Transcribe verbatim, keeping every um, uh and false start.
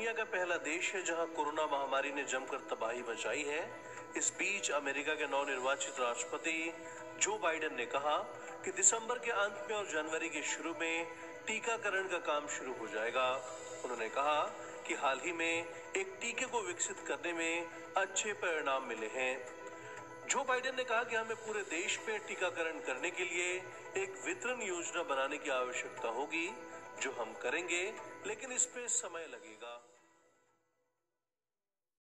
दुनिया का पहला देश है जहां कोरोना महामारी ने जमकर तबाही मचाई है। इस बीच अमेरिका के नवनिर्वाचित राष्ट्रपति जो बाइडेन ने कहा कि दिसंबर के अंत में और जनवरी के शुरू में टीकाकरण का काम शुरू हो जाएगा। उन्होंने कहा कि हाल ही में एक टीके को विकसित करने में अच्छे परिणाम मिले हैं। जो बाइडेन ने कहा कि हमें पूरे देश में टीकाकरण करने के लिए एक वितरण योजना बनाने की आवश्यकता होगी, जो हम करेंगे, लेकिन इसमें समय लगेगा।